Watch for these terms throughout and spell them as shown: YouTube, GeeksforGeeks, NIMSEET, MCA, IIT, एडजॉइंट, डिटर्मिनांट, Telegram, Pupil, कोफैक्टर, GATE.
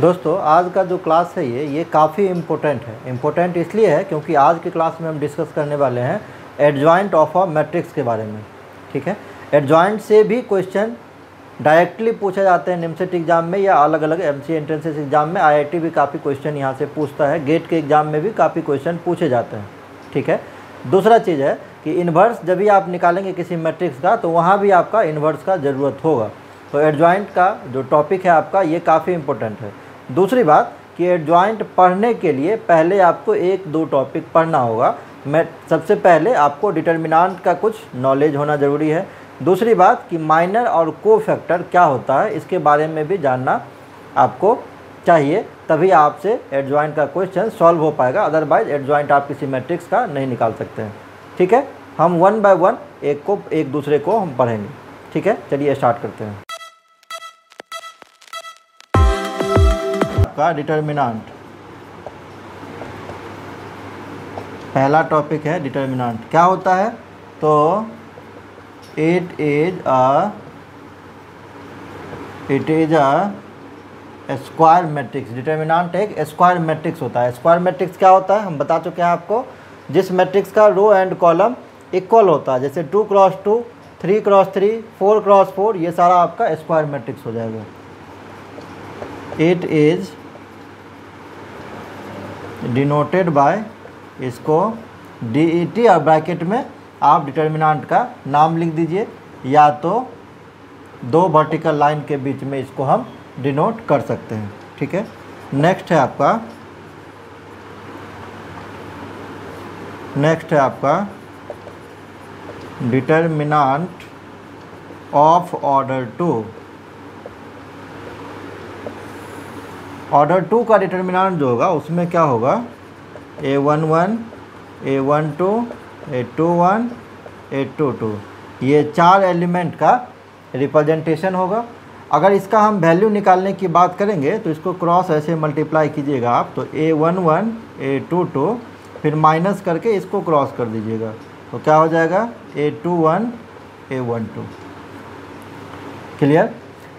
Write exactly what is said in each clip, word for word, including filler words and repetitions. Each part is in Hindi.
दोस्तों आज का जो क्लास है ये ये काफ़ी इम्पोर्टेंट है। इम्पोर्टेंट इसलिए है क्योंकि आज की क्लास में हम डिस्कस करने वाले हैं एडजॉइंट ऑफ अ मैट्रिक्स के बारे में। ठीक है, एडजॉइंट से भी क्वेश्चन डायरेक्टली पूछे जाते हैं निमसेट एग्ज़ाम में या अलग अलग एमसीए एंट्रेंसेस एग्ज़ाम में। आईआईटी भी काफ़ी क्वेश्चन यहाँ से पूछता है, गेट के एग्ज़ाम में भी काफ़ी क्वेश्चन पूछे जाते हैं। ठीक है, दूसरा चीज़ है कि इन्वर्स जब भी आप निकालेंगे किसी मैट्रिक्स का तो वहाँ भी आपका इन्वर्स का ज़रूरत होगा। तो एडजॉइंट का जो टॉपिक है आपका ये काफ़ी इम्पोर्टेंट है। दूसरी बात कि एडजॉइंट पढ़ने के लिए पहले आपको एक दो टॉपिक पढ़ना होगा। मैं सबसे पहले आपको डिटर्मिनांट का कुछ नॉलेज होना ज़रूरी है। दूसरी बात कि माइनर और कोफैक्टर क्या होता है इसके बारे में भी जानना आपको चाहिए, तभी आपसे एडजॉइंट का क्वेश्चन सॉल्व हो पाएगा। अदरवाइज एडजॉइंट आप किसी मैट्रिक्स का नहीं निकाल सकते हैं। ठीक है, हम वन बाय वन एक को एक दूसरे को हम पढ़ेंगे। ठीक है, चलिए स्टार्ट करते हैं। का डिटर्मिनांट पहला टॉपिक है। डिटर्मिनांट क्या होता है? तो it is a it is a square matrix. डिटर्मिनांट एक स्क्वायर मैट्रिक्स होता है। स्क्वायर मैट्रिक्स क्या होता है हम बता चुके हैं आपको, जिस मैट्रिक्स का रो एंड कॉलम इक्वल होता है, जैसे two cross two, three cross three, four cross four, ये सारा आपका स्क्वायर मैट्रिक्स हो जाएगा। इट इज डिनोटेड बाय, इसको डी ई टी और ब्रैकेट में आप डिटर्मिनांट का नाम लिख दीजिए, या तो दो वर्टिकल लाइन के बीच में इसको हम डिनोट कर सकते हैं। ठीक है, नेक्स्ट है आपका नेक्स्ट है आपका डिटर्मिनांट of order two. Order two का डिटर्मिनांट जो होगा उसमें क्या होगा, a one one, A one two, A two one, A two two, ये चार एलिमेंट का रिप्रेजेंटेशन होगा। अगर इसका हम वैल्यू निकालने की बात करेंगे तो इसको क्रॉस ऐसे मल्टीप्लाई कीजिएगा आप, तो a one one, A two two, फिर माइनस करके इसको क्रॉस कर दीजिएगा, तो क्या हो जाएगा, a two one, A one two. Clear?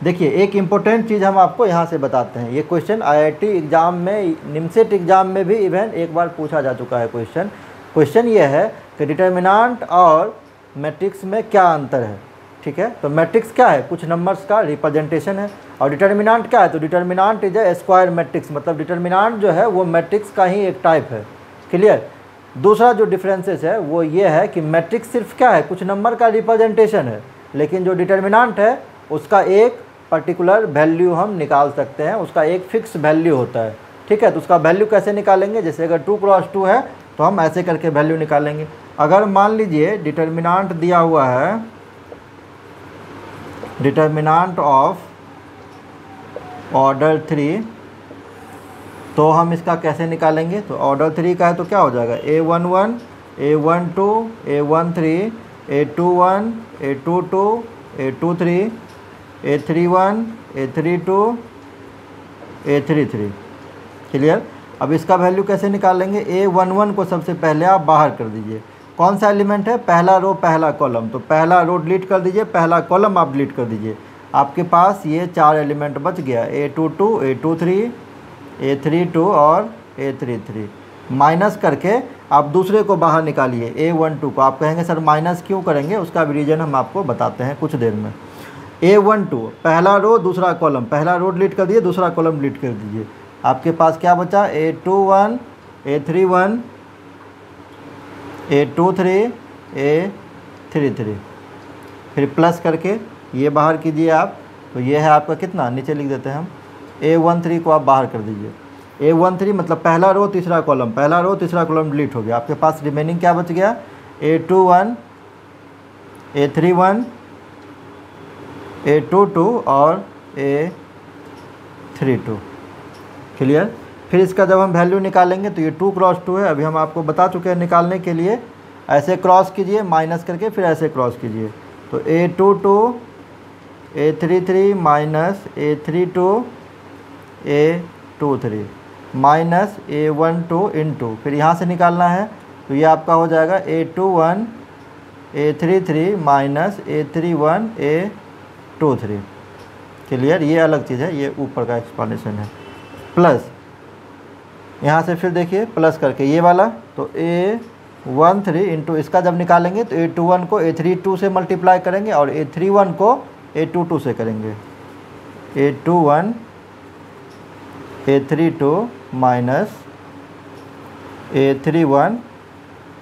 देखिए, एक इम्पोर्टेंट चीज़ हम आपको यहाँ से बताते हैं। ये क्वेश्चन आईआईटी एग्ज़ाम में, निमसेट एग्ज़ाम में भी इवन एक बार पूछा जा चुका है क्वेश्चन। क्वेश्चन ये है कि डिटर्मिनांट और मैट्रिक्स में क्या अंतर है। ठीक है, तो मैट्रिक्स क्या है, कुछ नंबर्स का रिप्रेजेंटेशन है, और डिटर्मिनांट क्या है, तो डिटर्मिनांट is a square matrix, मतलब डिटर्मिनांट जो है वो मैट्रिक्स का ही एक टाइप है। क्लियर? दूसरा जो डिफरेंसेस है वो ये है कि मैट्रिक्स सिर्फ क्या है, कुछ नंबर का रिप्रेजेंटेशन है, लेकिन जो डिटर्मिनांट है उसका एक पर्टिकुलर वैल्यू हम निकाल सकते हैं, उसका एक फिक्स वैल्यू होता है। ठीक है, तो उसका वैल्यू कैसे निकालेंगे, जैसे अगर टू क्रॉस टू है तो हम ऐसे करके वैल्यू निकालेंगे। अगर मान लीजिए डिटर्मिनांट दिया हुआ है, डिटर्मिनांट ऑफ ऑर्डर थ्री, तो हम इसका कैसे निकालेंगे, तो ऑर्डर थ्री का है तो क्या हो जाएगा, a one one, A one two, A one three, a two one, A two two, A two three, a three one, a three two, a three three. Clear? अब इसका वैल्यू कैसे निकालेंगे, ए वन वन को सबसे पहले आप बाहर कर दीजिए। कौन सा एलिमेंट है, पहला रो पहला कॉलम, तो पहला रो डिलीट कर दीजिए, पहला कॉलम आप डिलीट कर दीजिए, आपके पास ये चार एलिमेंट बच गया, a two two, A two three, a three two और ए थ्री थ्री। माइनस करके आप दूसरे को बाहर निकालिए, ए वन टू को। आप कहेंगे सर माइनस क्यों करेंगे, उसका भी रीज़न हम आपको बताते हैं कुछ देर में। ए वन टू, पहला रो दूसरा कॉलम, पहला रो डिलीट कर दिए, दूसरा कॉलम डिलीट कर दीजिए, आपके पास क्या बचा, a two one, a three one, A two three, a three three, फिर प्लस करके ये बाहर कीजिए आप, तो ये है आपका कितना, नीचे लिख देते हैं हम, ए वन थ्री को आप बाहर कर दीजिए। ए वन थ्री मतलब पहला रो तीसरा कॉलम, पहला रो तीसरा कॉलम डिलीट हो गया, आपके पास रिमेनिंग क्या बच गया, a two one, a three one, A two two और ए थ्री टू। क्लियर? फिर इसका जब हम वैल्यू निकालेंगे तो ये टू क्रॉस टू है, अभी हम आपको बता चुके हैं निकालने के लिए, ऐसे क्रॉस कीजिए, माइनस करके फिर ऐसे क्रॉस कीजिए, तो a two two, a three three minus a three two, A two three minus A one two into, फिर यहाँ से निकालना है, तो ये आपका हो जाएगा a two one, a three three minus a three one, A two three. Clear? ये अलग चीज़ है, ये ऊपर का एक्सप्लेनेशन है। प्लस, यहाँ से फिर देखिए प्लस करके ये वाला, तो ए वन थ्री इंटू इसका जब निकालेंगे तो ए टू वन को ए थ्री टू से मल्टीप्लाई करेंगे और ए थ्री वन को ए टू टू से करेंगे, a two one a three two minus a three one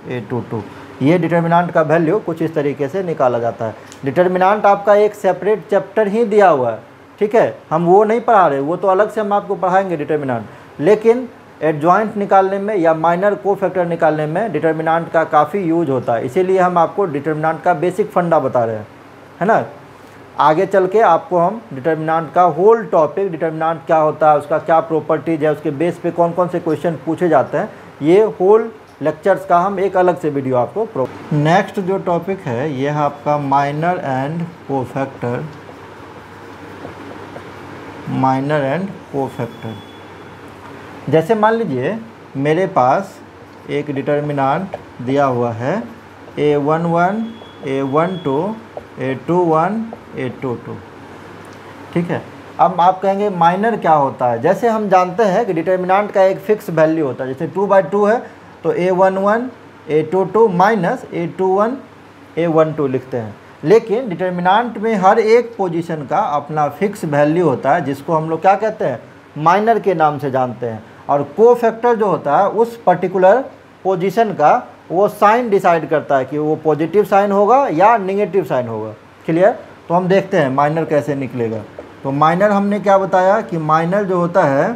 A two two. ये डिटर्मिनांट का वैल्यू कुछ इस तरीके से निकाला जाता है। डिटर्मिनांट आपका एक सेपरेट चैप्टर ही दिया हुआ है, ठीक है, हम वो नहीं पढ़ा रहे, वो तो अलग से हम आपको पढ़ाएंगे डिटर्मिनांट, लेकिन एडजॉइंट निकालने में या माइनर कोफैक्टर निकालने में डिटर्मिनांट का काफ़ी यूज होता है, इसीलिए हम आपको डिटर्मिनांट का बेसिक फंडा बता रहे हैं, है ना। आगे चल के आपको हम डिटर्मिनांट का होल टॉपिक, डिटर्मिनांट क्या होता है, उसका क्या प्रॉपर्टीज है, उसके बेस पे कौन कौन से क्वेश्चन पूछे जाते हैं, ये होल लेक्चर्स का हम एक अलग से वीडियो आपको प्रो नेक्स्ट जो टॉपिक है यह है आपका minor and कोफैक्टर, minor and कोफैक्टर। जैसे मान लीजिए मेरे पास एक डिटर्मिनांट दिया हुआ है a one one A one two A two one A two two, ठीक है। अब आप कहेंगे माइनर क्या होता है, जैसे हम जानते हैं कि डिटर्मिनांट का एक फिक्स वैल्यू होता है, जैसे टू बाई टू है तो a one one A two two minus a two one A one two लिखते हैं, लेकिन डिटर्मिनांट में हर एक पोजीशन का अपना फिक्स वैल्यू होता है, जिसको हम लोग क्या कहते हैं, माइनर के नाम से जानते हैं। और कोफैक्टर जो होता है उस पर्टिकुलर पोजीशन का वो साइन डिसाइड करता है कि वो पॉजिटिव साइन होगा या नेगेटिव साइन होगा, क्लियर। तो हम देखते हैं माइनर कैसे निकलेगा। तो माइनर हमने क्या बताया कि माइनर जो होता है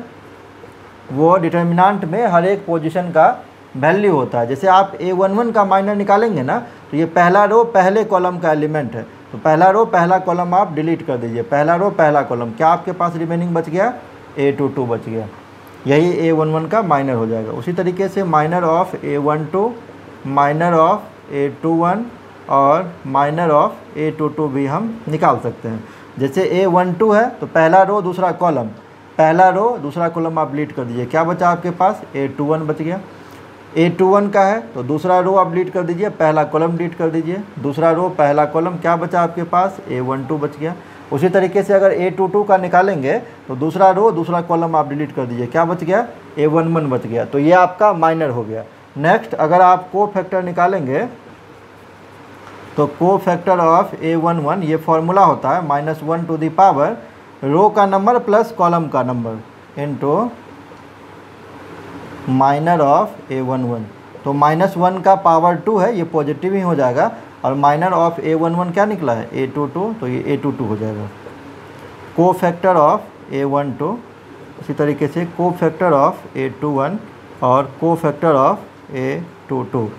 वो डिटर्मिनांट में हर एक पोजीशन का वैल्यू होता है। जैसे आप ए वन वन का माइनर निकालेंगे ना, तो ये पहला रो पहले कॉलम का एलिमेंट है, तो पहला रो पहला कॉलम आप डिलीट कर दीजिए, पहला रो पहला कॉलम, क्या आपके पास रिमेनिंग बच गया, ए टू टू बच गया, यही ए वन वन का माइनर हो जाएगा। उसी तरीके से minor of A one two, minor of A two one और minor of A two two भी हम निकाल सकते हैं। जैसे ए वन टू है तो पहला रो दूसरा कॉलम, पहला रो दूसरा कॉलम आप डिलीट कर दीजिए, क्या बचा आपके पास, ए टू वन बच गया। ए टू वन का है तो दूसरा रो आप डिलीट कर दीजिए, पहला कॉलम डिलीट कर दीजिए, दूसरा रो पहला कॉलम, क्या बचा आपके पास, ए वन टू बच गया। उसी तरीके से अगर ए टू टू का निकालेंगे तो दूसरा रो दूसरा कॉलम आप डिलीट कर दीजिए, क्या बच गया, ए वन वन बच गया, तो ये आपका माइनर हो गया। नेक्स्ट अगर आप कोफैक्टर निकालेंगे तो कोफैक्टर of A one one, ये फॉर्मूला होता है minus one to the power row का नंबर प्लस कॉलम का number into minor of A one one, तो माइनस वन का पावर टू है, ये पॉजिटिव ही हो जाएगा, और minor of A one one क्या निकला है, ए टू टू, तो ये ए टू टू हो जाएगा। कोफैक्टर of A one two, इसी तरीके से कोफैक्टर of A two one और कोफैक्टर of A two two.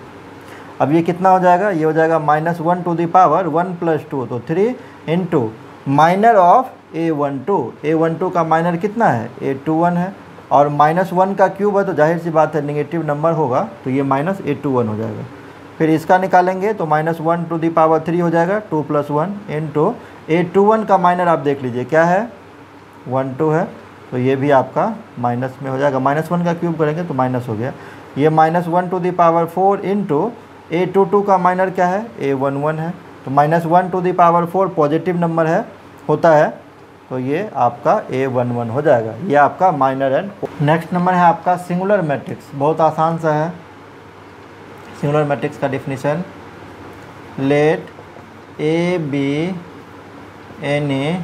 अब ये कितना हो जाएगा, ये हो जाएगा minus one to the power one plus two, तो three into minor of A one two, A one two का माइनर कितना है, ए टू वन है, और माइनस वन का क्यूब है तो जाहिर सी बात है नेगेटिव नंबर होगा, तो ये माइनस ए टू वन हो जाएगा। फिर इसका निकालेंगे तो minus one to the power three हो जाएगा, two plus one into a two one का माइनर आप देख लीजिए क्या है, वन टू है, तो ये भी आपका माइनस में हो जाएगा, माइनस वन का क्यूब करेंगे तो माइनस हो गया। ये minus one to the power four into a two two का माइनर क्या है, ए वन वन है, तो minus one to the power four positive number है होता है, तो ये आपका ए वन वन हो जाएगा, ये आपका माइनर एंड। नेक्स्ट नंबर है आपका सिंगुलर मैट्रिक्स, बहुत आसान सा है। सिंगुलर मैट्रिक्स का definition, let A be any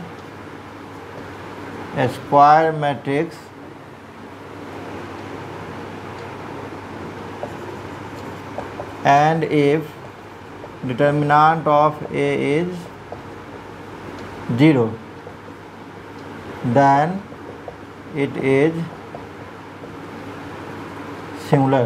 square matrix and if determinant of A is zero then it is singular।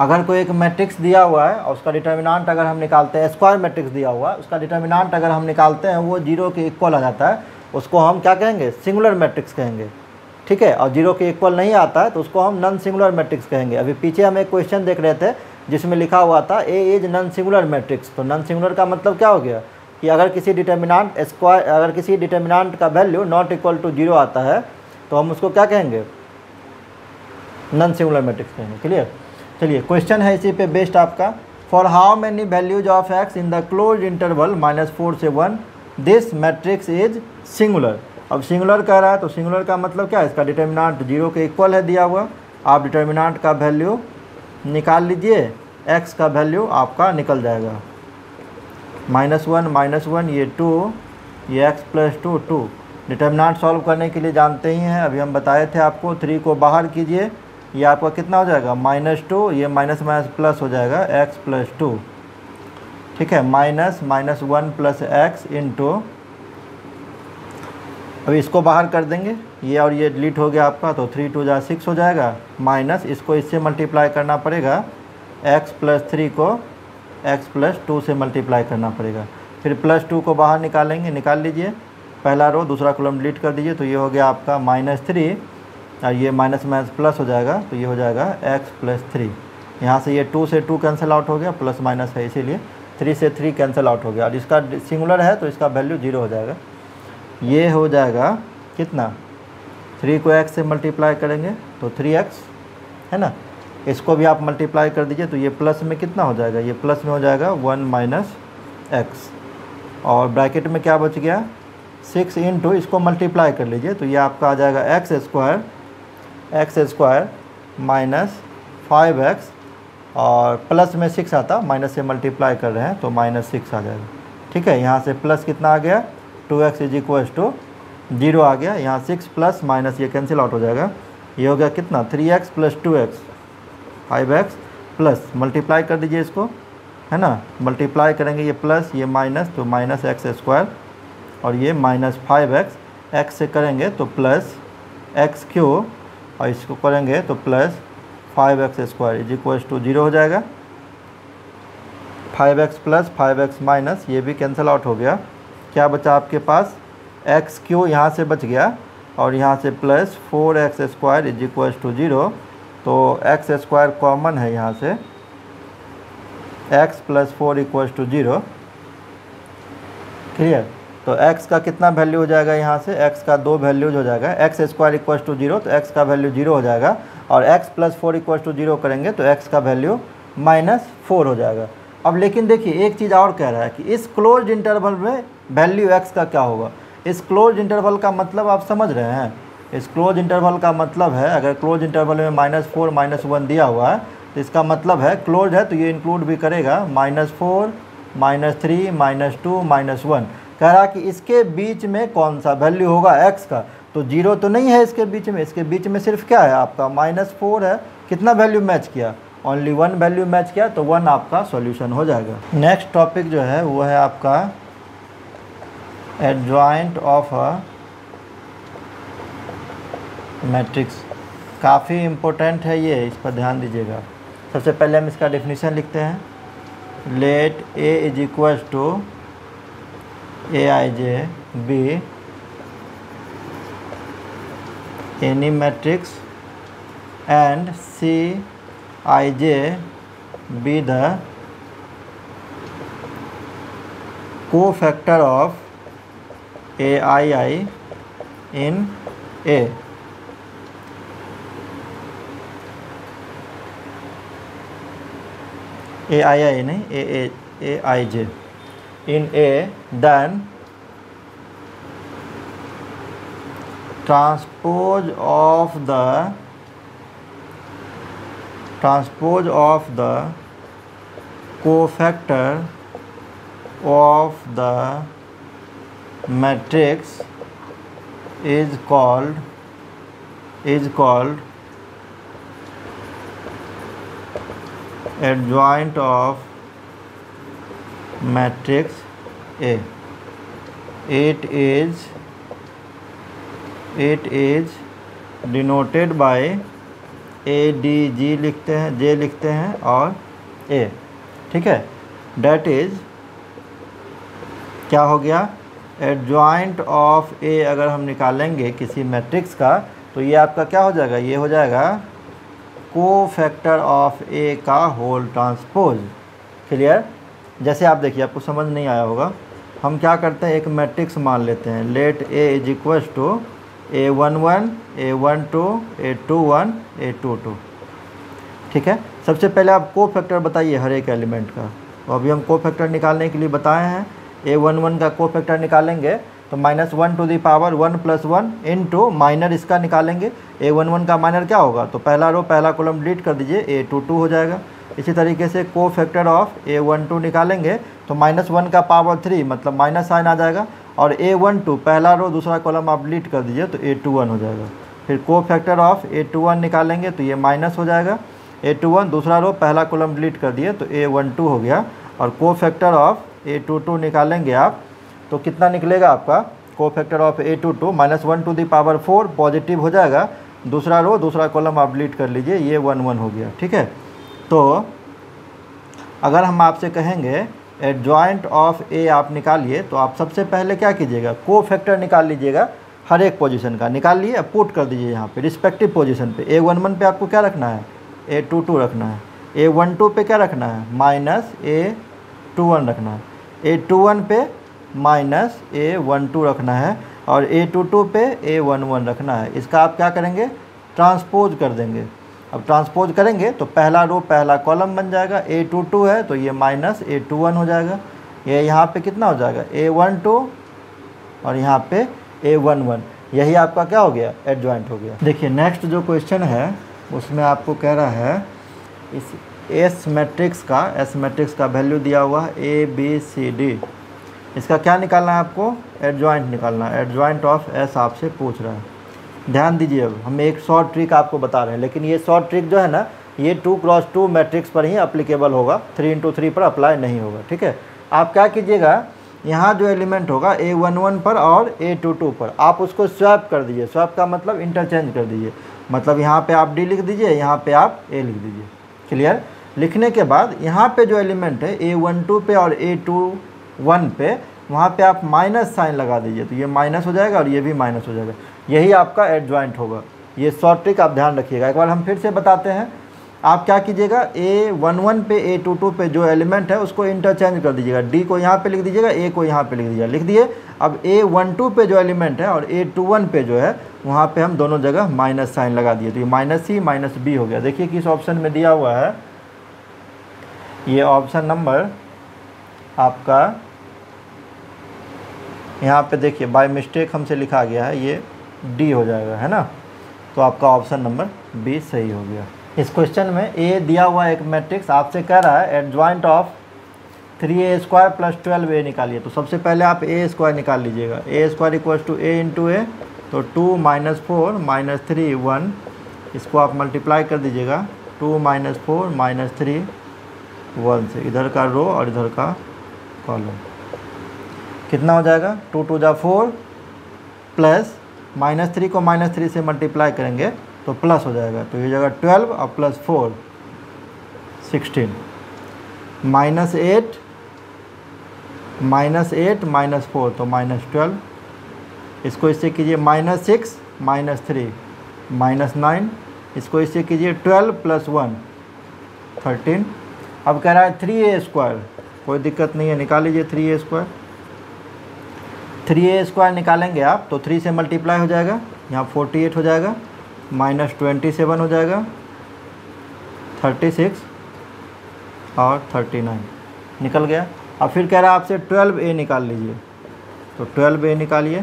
अगर कोई एक मैट्रिक्स दिया हुआ है और उसका डिटर्मिनांट अगर हम निकालते हैं, स्क्वायर मैट्रिक्स दिया हुआ है उसका डिटर्मिनांट अगर हम निकालते हैं वो जीरो के इक्वल आ जाता है, उसको हम क्या कहेंगे, सिंगुलर मैट्रिक्स कहेंगे, ठीक है। और जीरो के इक्वल नहीं आता है तो उसको हम नॉन सिंगुलर मैट्रिक्स कहेंगे। अभी पीछे हम एक क्वेश्चन देख रहे थे जिसमें लिखा हुआ था A is non singular matrix, तो नॉन सिंगुलर का मतलब क्या हो गया कि अगर किसी डिटर्मिनांट स्क्वायर अगर किसी डिटर्मिनांट का value not equal to zero आता है तो हम उसको क्या कहेंगे, नॉन सिंगुलर मैट्रिक्स कहेंगे, क्लियर। चलिए क्वेश्चन है इसी पे बेस्ड आपका, for how many values of x in the close interval minus four से one this matrix is singular. अब सिंगुलर कह रहा है तो सिंगुलर का मतलब क्या है, इसका डिटर्मिनेंट जीरो के इक्वल है दिया हुआ। आप डिटर्मिनेंट का वैल्यू निकाल लीजिए, एक्स का वैल्यू आपका निकल जाएगा माइनस वन माइनस वन ये टू ये x plus two two. Determinant solve करने के लिए जानते ही हैं, अभी हम बताए थे आपको, थ्री को बाहर कीजिए, ये आपका कितना हो जाएगा माइनस टू, ये माइनस माइनस प्लस हो जाएगा एक्स प्लस टू, ठीक है, minus minus one plus x into. अभी इसको बाहर कर देंगे, ये और ये डिलीट हो गया आपका, तो थ्री टू जा सिक्स हो जाएगा, माइनस इसको इससे मल्टीप्लाई करना पड़ेगा, एक्स प्लस थ्री को एक्स प्लस टू से मल्टीप्लाई करना पड़ेगा, फिर प्लस टू को बाहर निकालेंगे, निकाल लीजिए, पहला रो दूसरा कॉलम डिलीट कर दीजिए, तो ये हो गया आपका माइनस थ्री और ये माइनस माइनस प्लस हो जाएगा, तो ये हो जाएगा एक्स प्लस थ्री। यहाँ से ये टू से टू कैंसिल आउट हो गया, प्लस माइनस है इसीलिए, थ्री से थ्री कैंसिल आउट हो गया, और इसका सिंगुलर है तो इसका वैल्यू जीरो हो जाएगा। ये हो जाएगा कितना, थ्री को एक्स से मल्टीप्लाई करेंगे तो थ्री एक्स है ना, इसको भी आप मल्टीप्लाई कर दीजिए, तो ये प्लस में कितना हो जाएगा, ये प्लस में हो जाएगा वन माइनस एक्स, और ब्रैकेट में क्या बच गया सिक्स इन टू, इसको मल्टीप्लाई कर लीजिए, तो ये आपका आ जाएगा x square x square minus five x, और प्लस में सिक्स आता, माइनस से मल्टीप्लाई कर रहे हैं तो माइनस सिक्स आ जाएगा, ठीक है। यहाँ से प्लस कितना आ गया two x is equal to zero आ गया, यहाँ सिक्स प्लस माइनस ये कैंसिल आउट हो जाएगा, ये हो गया कितना three x plus two x five x plus, multiply कर दीजिए इसको है ना, मल्टीप्लाई करेंगे ये प्लस ये माइनस तो माइनस एक्स स्क्वायर, और ये माइनस फाइव एक्स एक्स से करेंगे तो प्लस एक्स क्यूब, और इसको करेंगे तो plus five x square is equal to zero हो जाएगा। Five x plus five x minus ये भी कैंसिल आउट हो गया, क्या बचा आपके पास एक्स क्यू, यहाँ से बच गया, और यहाँ से plus four x square is equal to zero, तो एक्स स्क्वायर कॉमन है यहाँ से, x plus four equal to zero, clear. तो x का कितना वैल्यू हो जाएगा, यहाँ से x का दो वैल्यूज हो जाएगा, x square equal to zero तो x का वैल्यू जीरो हो जाएगा, और x plus four equal to zero करेंगे तो x का वैल्यू माइनस फोर हो जाएगा। अब लेकिन देखिए एक चीज़ और कह रहा है कि इस क्लोज इंटरवल में वैल्यू x का क्या होगा। इस क्लोज इंटरवल का मतलब आप समझ रहे हैं, इस क्लोज इंटरवल का मतलब है, अगर क्लोज इंटरवल में माइनस फोर माइनस वन दिया हुआ है तो इसका मतलब है क्लोज है तो ये इंक्लूड भी करेगा minus four minus three minus two minus one, कह रहा कि इसके बीच में कौन सा वैल्यू होगा x का, तो जीरो तो नहीं है इसके बीच में, इसके बीच में सिर्फ क्या है आपका माइनस फोर है, कितना वैल्यू मैच किया, ओनली वन वैल्यू मैच किया, तो वन आपका सॉल्यूशन हो जाएगा। नेक्स्ट टॉपिक जो है वो है आपका एडजॉइंट ऑफ अ मैट्रिक्स, काफ़ी इम्पोर्टेंट है ये, इस पर ध्यान दीजिएगा। सबसे पहले हम इसका डेफिनेशन लिखते हैं, let a is equal to a i j be any matrix and c i j be the कोफैक्टर of a i i in A. A i i नहीं a a i j in A, then transpose of the transpose of the cofactor of the matrix is called is called adjoint of matrix A. It is it is denoted by A D G लिखते हैं, जे लिखते हैं और ए, ठीक है। डैट इज क्या हो गया एडजॉइंट ऑफ ए, अगर हम निकालेंगे किसी मैट्रिक्स का तो ये आपका क्या हो जाएगा, ये हो जाएगा कोफैक्टर ऑफ ए का होल ट्रांसपोज, क्लियर। जैसे आप देखिए, आपको समझ नहीं आया होगा, हम क्या करते हैं एक मैट्रिक्स मान लेते हैं, let A is equal to A one one A one two A two one A two two, ठीक है। सबसे पहले आप को फैक्टर बताइए हर एक एलिमेंट का, तो अभी हम को फैक्टर निकालने के लिए बताए हैं, ए वन वन का को फैक्टर निकालेंगे तो minus one to the power one plus one into minor इसका निकालेंगे ए वन वन का माइनर क्या होगा, तो पहला रो पहला कॉलम डिलीट कर दीजिए ए टू टू हो जाएगा। इसी तरीके से cofactor of A one two निकालेंगे तो माइनस वन का पावर थ्री मतलब माइनस साइन आ जाएगा और ए वन टू पहला रो दूसरा कॉलम आप डिलीट कर दीजिए तो ए टू वन हो जाएगा। फिर cofactor of A two one निकालेंगे तो ये माइनस हो जाएगा ए टू वन दूसरा रो पहला कॉलम डिलीट कर दिए तो ए वन टू हो गया। और cofactor of A two two निकालेंगे आप तो कितना निकलेगा आपका cofactor of A two two minus one to the power four positive हो जाएगा दूसरा रो दूसरा कॉलम आप डिलीट कर लीजिए ये वन वन हो गया। ठीक है, तो अगर हम आपसे कहेंगे एडजॉइंट ऑफ ए आप निकालिए तो आप सबसे पहले क्या कीजिएगा को फैक्टर निकाल लीजिएगा हर एक पोजीशन का, निकाल लिए अब पुट कर दीजिए यहाँ पे रिस्पेक्टिव पोजीशन पे। ए वन वन पे आपको क्या रखना है ए टू टू रखना है, ए वन टू पे क्या रखना है माइनस ए टू वन रखना है, ए टू वन पे माइनस ए वन टू रखना है और ए टू टू पे ए वन वन रखना है। इसका आप क्या करेंगे ट्रांसपोज कर देंगे। अब ट्रांसपोज करेंगे तो पहला रो पहला कॉलम बन जाएगा ए टू टू है तो ये माइनस ए टू वन हो जाएगा, ये यहाँ पे कितना हो जाएगा ए वन टू और यहाँ पे ए वन वन, यही आपका क्या हो गया एडजॉइंट हो गया। देखिए नेक्स्ट जो क्वेश्चन है उसमें आपको कह रहा है इस एस मैट्रिक्स का एस मैट्रिक्स का वैल्यू दिया हुआ है ए बी सी डी, इसका क्या निकालना है आपको एडजॉइंट निकालना है। एडजॉइंट ऑफ एस आपसे पूछ रहा है। ध्यान दीजिए अब हम एक शॉर्ट ट्रिक आपको बता रहे हैं लेकिन ये शॉर्ट ट्रिक जो है ना ये टू क्रॉस टू मैट्रिक्स पर ही अप्लीकेबल होगा, थ्री इंटू थ्री पर अप्लाई नहीं होगा। ठीक है, आप क्या कीजिएगा यहाँ जो एलिमेंट होगा ए वन वन पर और ए टू टू पर आप उसको स्वैप कर दीजिए। स्वैप का मतलब इंटरचेंज कर दीजिए, मतलब यहाँ पे आप डी लिख दीजिए यहाँ पे आप ए लिख दीजिए। क्लियर, लिखने के बाद यहाँ पे जो एलिमेंट है ए वन टू पे और ए टू वन पे वहाँ पे आप माइनस साइन लगा दीजिए तो ये माइनस हो जाएगा और ये भी माइनस हो जाएगा, यही आपका एडजॉइंट होगा। ये शॉर्ट ट्रिक आप ध्यान रखिएगा। एक बार हम फिर से बताते हैं, आप क्या कीजिएगा ए वन वन पे ए टू टू पे जो एलिमेंट है उसको इंटरचेंज कर दीजिएगा, डी को यहाँ पे लिख दीजिएगा ए को यहाँ पे लिख दीजिएगा लिख दिए। अब ए वन टू पे जो एलिमेंट है और ए टू वन पे जो है वहाँ पे हम दोनों जगह माइनस साइन लगा दिए तो ये माइनस सी माइनस बी हो गया। देखिए किस ऑप्शन में दिया हुआ है, ये ऑप्शन नंबर आपका यहाँ पे देखिए बाय मिस्टेक हमसे लिखा गया है ये डी हो जाएगा है ना, तो आपका ऑप्शन नंबर बी सही हो गया। इस क्वेश्चन में ए दिया हुआ एक मैट्रिक्स आपसे कह रहा है एडजॉइंट of three A square plus twelve A निकालिए, तो सबसे पहले आप ए स्क्वायर निकाल लीजिएगा। A square equals to A into A तो two minus four minus three one, इसको आप मल्टीप्लाई कर दीजिएगा two minus four minus three one से, इधर का रो और इधर का कॉलम कितना हो जाएगा टू टू जा फोर प्लस माइनस थ्री को माइनस थ्री से मल्टीप्लाई करेंगे तो प्लस हो जाएगा तो ये जगह ट्वेल्व और plus four sixteen minus eight minus eight minus four तो माइनस ट्वेल्व, इसको इससे कीजिए minus six minus three minus nine, इसको इससे कीजिए ट्वेल्व प्लस वन थर्टीन। अब कह रहा है थ्री ए स्क्वायर, कोई दिक्कत नहीं है निकाल लीजिए three A square. Three A square निकालेंगे आप तो थ्री से मल्टीप्लाई हो जाएगा यहाँ फोर्टी एट हो जाएगा माइनस ट्वेंटी सेवन हो जाएगा थर्टी सिक्स और थर्टी नाइन निकल गया। अब फिर कह रहा है आपसे ट्वेल्व ए निकाल लीजिए तो ट्वेल्व ए निकालिए,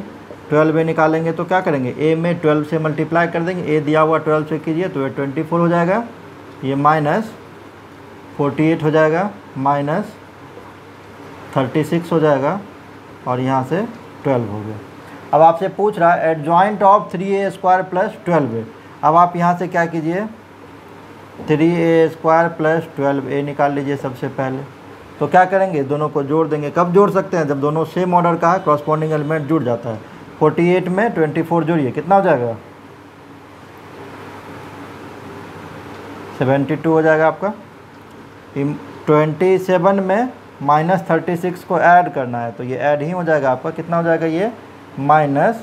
ट्वेल्व ए निकालेंगे तो क्या करेंगे ए में ट्वेल्व से मल्टीप्लाई कर देंगे, ए दिया हुआ ट्वेल्व से कीजिए तो ये ट्वेंटी फोर हो जाएगा, ये माइनस फोर्टी एट हो जाएगा माइनस थर्टी सिक्स हो जाएगा और यहाँ से ट्वेल्व हो गया। अब आपसे पूछ रहा है एडजॉइंट of three A square plus twelve A, अब आप यहाँ से क्या कीजिए three A square plus twelve A निकाल लीजिए सबसे पहले। तो क्या करेंगे दोनों को जोड़ देंगे, कब जोड़ सकते हैं जब दोनों सेम ऑर्डर का है कॉरस्पॉन्डिंग एलिमेंट जुड़ जाता है। फोर्टी एट में ट्वेंटी फोर जोड़िए कितना हो जाएगा सेवेंटी टू हो जाएगा आपका। ट्वेंटी सेवन में माइनस थर्टी सिक्स को ऐड करना है तो ये ऐड ही हो जाएगा आपका, कितना हो जाएगा ये माइनस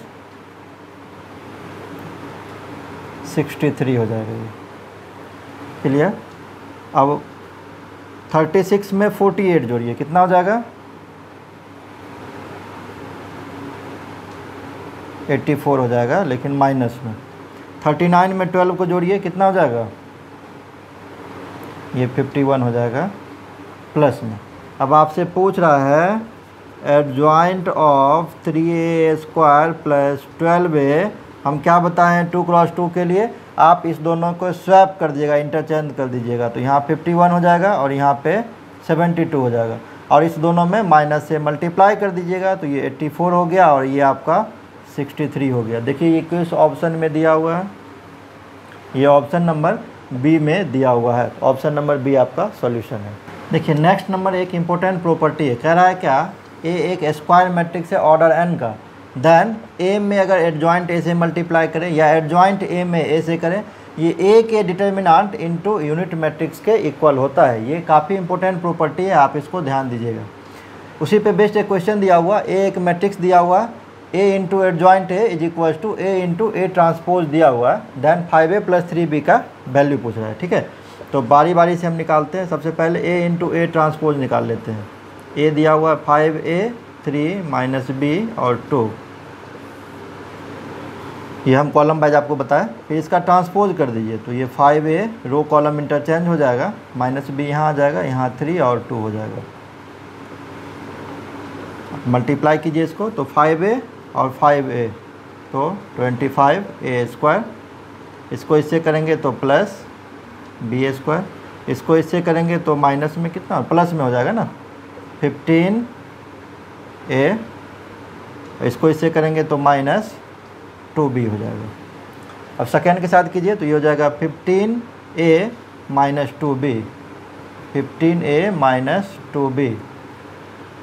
सिक्सटी थ्री हो जाएगा ये। क्लियर, अब थर्टी सिक्स में फोर्टी एट जोड़िए कितना हो जाएगा एट्टी फोर हो जाएगा लेकिन माइनस में। थर्टी नाइन में ट्वेल्व को जोड़िए कितना हो जाएगा ये फिफ्टी वन हो जाएगा प्लस में। अब आपसे पूछ रहा है एडजॉइंट of three A square plus twelve A, हम क्या बताएं टू क्रॉस टू के लिए, आप इस दोनों को स्वैप कर दीजिएगा, इंटरचेंज कर दीजिएगा, तो यहाँ फिफ्टी वन हो जाएगा और यहाँ पे सेवेंटी टू हो जाएगा, और इस दोनों में माइनस से मल्टीप्लाई कर दीजिएगा तो ये एट्टी फोर हो गया और ये आपका सिक्सटी थ्री हो गया। देखिए ये किस ऑप्शन में दिया हुआ है, ये ऑप्शन नंबर बी में दिया हुआ है, ऑप्शन नंबर बी आपका सॉल्यूशन है। देखिए नेक्स्ट नंबर एक इम्पोर्टेंट प्रॉपर्टी है, कह रहा है क्या ए एक स्क्वायर मैट्रिक्स है ऑर्डर एन का, देन ए में अगर एडजॉइंट ए से मल्टीप्लाई करें या एडजॉइंट ए में ए से करें, ये ए के डिटर्मिनेंट इनटू यूनिट मैट्रिक्स के इक्वल होता है। ये काफ़ी इंपॉर्टेंट प्रॉपर्टी है, आप इसको ध्यान दीजिएगा। उसी पे बेस्ड एक क्वेश्चन दिया हुआ, ए एक मैट्रिक्स दिया हुआ A into एडजॉइंट A is equal to A into A transpose दिया हुआ है, then five A plus three B का वैल्यू पूछ रहा है। ठीक है, तो बारी बारी से हम निकालते हैं। सबसे पहले ए इंटू ए ट्रांसपोज निकाल लेते हैं। ए दिया हुआ है five A three minus B और टू, ये हम कॉलम वाइज आपको बताएं, फिर इसका ट्रांसपोज कर दीजिए तो ये five A row column interchange हो जाएगा, माइनस बी यहाँ आ जाएगा, यहाँ थ्री और टू हो जाएगा, मल्टीप्लाई कीजिए इसको तो फाइव ए और फाइव ए तो ट्वेंटी फाइव ए स्क्वायर, इसको इससे करेंगे तो प्लस बी ए स्क्वायर, इसको इससे करेंगे तो माइनस में कितना प्लस में हो जाएगा ना फिफ्टीन ए, इसको इससे करेंगे तो माइनस टू बी हो जाएगा। अब सेकेंड के साथ कीजिए तो ये हो जाएगा fifteen A minus two B, fifteen A minus two B,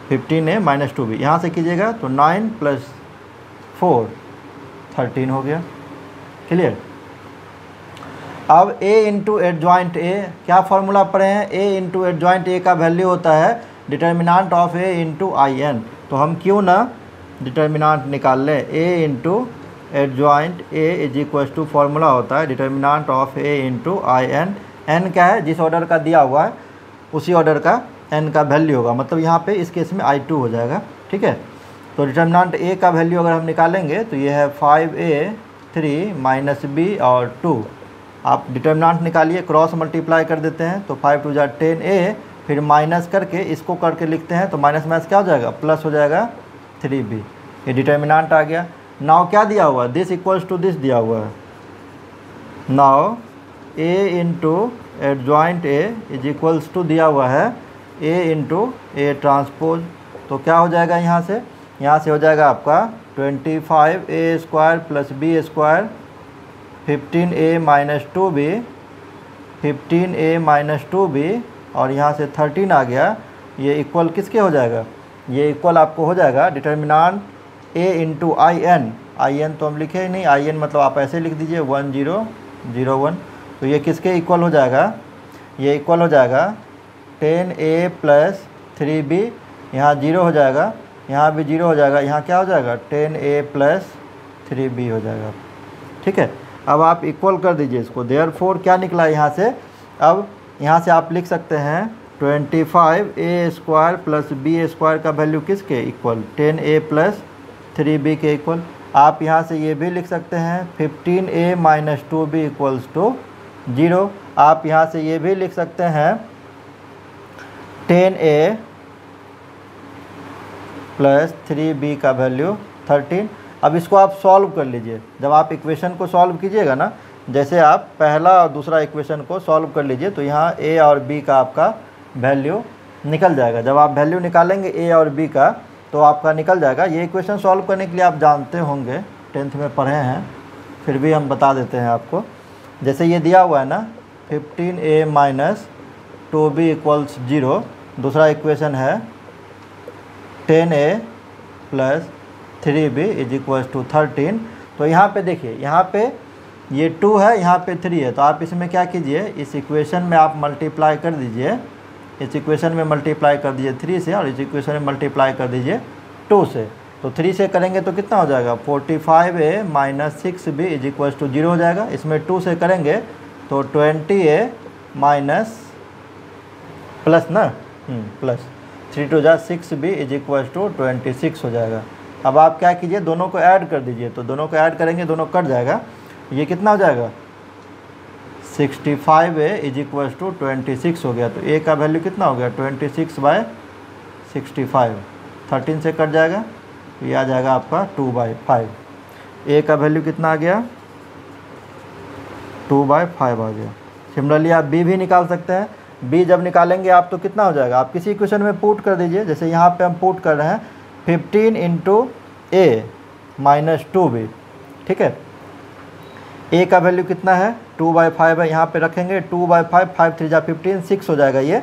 fifteen A minus two B, यहाँ से कीजिएगा तो नाइन प्लस फोर थर्टीन हो गया। क्लियर। अब a इंटू एडजॉइंट ए क्या फार्मूला पढ़े हैं, a इंटू एडजॉइंट ए का वैल्यू होता है determinant of a into I N, तो हम क्यों ना डिटर्मिनेंट निकाल लें। a into एडजॉइंट a is equal to formula होता है determinant of a into I N, N क्या है जिस ऑर्डर का दिया हुआ है उसी ऑर्डर का n का वैल्यू होगा, मतलब यहाँ पे इस केस में आई टू हो जाएगा। ठीक है, तो डिटर्मिनेंट a का वैल्यू अगर हम निकालेंगे तो ये है five A three minus B और टू। आप डिटर्मिनेंट निकालिए, क्रॉस मल्टीप्लाई कर देते हैं तो फाइव टू जार टेन ए, फिर माइनस करके इसको करके लिखते हैं तो माइनस माइनस क्या हो जाएगा प्लस हो जाएगा थ्री बी, ये डिटर्मिनेंट आ गया। नाउ क्या दिया हुआ है दिस इक्वल्स टू दिस दिया हुआ है, now A into एडजॉइंट A is equals to दिया हुआ है ए इंटू ए ट्रांसपोज, तो क्या हो जाएगा यहाँ से, यहाँ से हो जाएगा आपका twenty five A square plus B square fifteen A minus two B, fifteen A minus two B और यहाँ से थर्टीन आ गया, ये इक्वल किसके हो जाएगा, ये इक्वल आपको हो जाएगा determinant A into I N, I N तो हम लिखे ही नहीं, आई एन मतलब आप ऐसे लिख दीजिए वन जीरो जीरो वन, तो ये किसके इक्वल हो जाएगा, ये इक्वल हो जाएगा ten A plus three B, यहाँ जीरो हो जाएगा, यहाँ भी जीरो हो जाएगा, यहाँ क्या हो जाएगा ten A plus three B हो जाएगा। ठीक है, अब आप इक्वल कर दीजिए इसको, देयर फोर क्या निकला यहाँ से, अब यहाँ से आप लिख सकते हैं twenty five A square plus B square का वैल्यू किसके equal ten A plus three B के इक्वल, आप यहाँ से ये भी लिख सकते हैं fifteen A minus two B equals to zero, आप यहाँ से ये भी लिख सकते हैं ten A plus three B का वैल्यू थर्टीन। अब इसको आप सॉल्व कर लीजिए, जब आप इक्वेशन को सॉल्व कीजिएगा ना, जैसे आप पहला और दूसरा इक्वेशन को सॉल्व कर लीजिए तो यहाँ a और b का आपका वैल्यू निकल जाएगा। जब आप वैल्यू निकालेंगे a और b का तो आपका निकल जाएगा। ये इक्वेशन सॉल्व करने के लिए आप जानते होंगे, टेंथ में पढ़े हैं, फिर भी हम बता देते हैं आपको। जैसे ये दिया हुआ है ना fifteen A minus two B equals zero, दूसरा इक्वेशन है ten A plus three B is equal to thirteen, तो यहाँ पे देखिए यहाँ पे ये टू है यहाँ पे थ्री है, तो आप इसमें क्या कीजिए, इस इक्वेशन में आप मल्टीप्लाई कर दीजिए, इस इक्वेशन में मल्टीप्लाई कर दीजिए थ्री से और इस इक्वेशन में मल्टीप्लाई कर दीजिए टू से, तो थ्री से करेंगे तो कितना हो जाएगा forty five A minus six B is equal to zero हो जाएगा, इसमें टू से करेंगे तो ट्वेंटी ए माइनस प्लस ना प्लस थ्री टू जा six B is equal to twenty six हो जाएगा। अब आप क्या कीजिए दोनों को ऐड कर दीजिए, तो दोनों को ऐड करेंगे दोनों कट जाएगा, ये कितना हो जाएगा sixty five A is equal to twenty six हो गया, तो ए का वैल्यू कितना हो गया twenty six by sixty five, thirteen से कट जाएगा, ये आ जाएगा आपका टू बाई फाइव। ए का वैल्यू कितना आ गया, टू बाई फाइव आ गया। सिमिलरली आप बी भी निकाल सकते हैं। बी जब निकालेंगे आप तो कितना हो जाएगा, आप किसी इक्वेशन में पुट कर दीजिए, जैसे यहाँ पे हम पुट कर रहे हैं fifteen into A minus two B, ठीक है। ए का वैल्यू कितना है, टू बाई फाइव है, यहाँ पे रखेंगे two by five, five three जा फिफ्टीन, सिक्स हो जाएगा ये।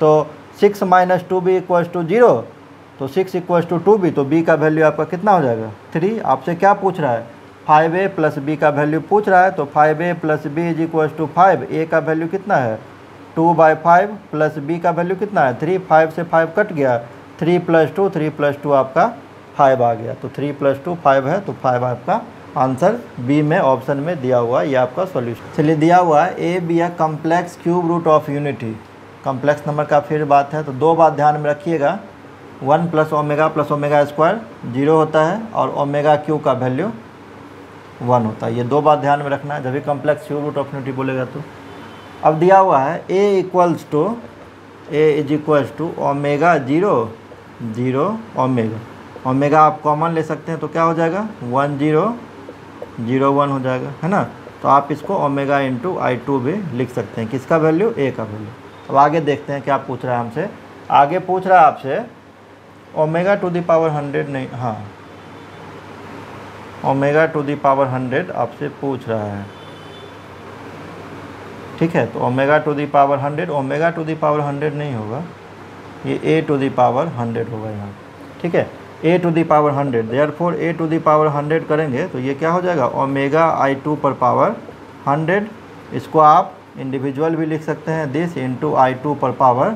तो six minus two B equals to zero, तो six equals to two B, तो बी का वैल्यू आपका कितना हो जाएगा, थ्री। आपसे क्या पूछ रहा है, फाइव ए प्लस बी का वैल्यू पूछ रहा है, तो five A plus B is equals to five. A का वैल्यू कितना है, two by five plus B का वैल्यू कितना है, थ्री। फाइव से फाइव कट गया, three plus two, three plus two आपका फाइव आ गया। तो थ्री प्लस टू फाइव है, तो फाइव आपका आंसर बी में ऑप्शन में दिया हुआ है, ये आपका सॉल्यूशन। चलिए दिया हुआ है ए बी है complex cube root of unity, complex number का फिर बात है, तो दो बात ध्यान में रखिएगा, one plus omega plus omega square zero होता है और ओमेगा क्यू का वैल्यू वन होता है। ये दो बात ध्यान में रखना है जब भी complex cube root of unity बोलेगा। तो अब दिया हुआ है A equals to A is equals to omega zero zero omega, omega आप कॉमन ले सकते हैं तो क्या हो जाएगा, वन जीरो जीरो वन हो जाएगा, है ना। तो आप इसको ओमेगा इंटू आई टू भी लिख सकते हैं, किसका वैल्यू, ए का वैल्यू। अब आगे देखते हैं क्या पूछ रहा है हमसे। आगे पूछ रहा है आपसे omega to the power hundred, नहीं हाँ omega to the power hundred आपसे पूछ रहा है, ठीक है। तो omega to the power hundred, omega to the power hundred नहीं होगा, ये A to the power hundred होगा यहाँ, ठीक है, A to the power hundred. Therefore A to the power hundred करेंगे तो ये क्या हो जाएगा, ओमेगा आई टू पर पावर हंड्रेड। इसको आप इंडिविजुअल भी लिख सकते हैं, दिस इंटू आई टू पर पावर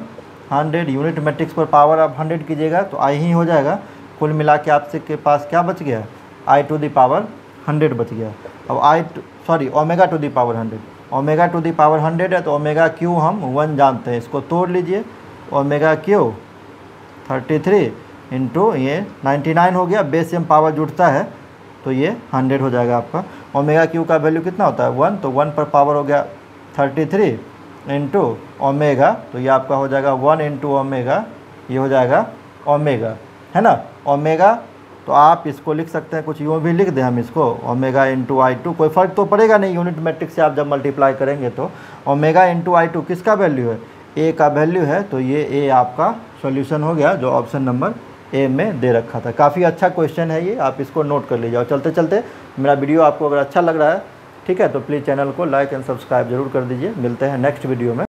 हंड्रेड, यूनिट मैट्रिक्स पर पावर आप हंड्रेड कीजिएगा तो आई ही हो जाएगा। कुल मिला के आपसे के पास क्या बच गया, I to the power hundred बच गया। अब I sorry omega to the power hundred, omega to the power hundred है तो ओमेगा क्यू हम वन जानते हैं, इसको तोड़ लीजिए, omega cube thirty three into ये निन्यानवे हो गया, बेस से हम पावर जुड़ता है तो ये हंड्रेड हो जाएगा आपका। ओमेगा क्यू का वैल्यू कितना होता है, वन, तो वन पर पावर हो गया तैंतीस इंटू ओमेगा, तो ये आपका हो जाएगा वन इंटू ओमेगा, ये हो जाएगा ओमेगा, है ना। ओमेगा तो आप इसको लिख सकते हैं, कुछ यूँ भी लिख दें हम इसको, ओमेगा इंटू आई टू, कोई फ़र्क तो पड़ेगा नहीं, यूनिट मैट्रिक्स से आप जब मल्टीप्लाई करेंगे तो। ओमेगा इंटू आई टू किसका वैल्यू है, ए का वैल्यू है, तो ये ए आपका सॉल्यूशन हो गया जो ऑप्शन नंबर ए में दे रखा था। काफ़ी अच्छा क्वेश्चन है ये, आप इसको नोट कर लीजिए। और चलते चलते मेरा वीडियो आपको अगर अच्छा लग रहा है, ठीक है, तो प्लीज़ चैनल को लाइक एंड सब्सक्राइब जरूर कर दीजिए। मिलते हैं नेक्स्ट वीडियो में।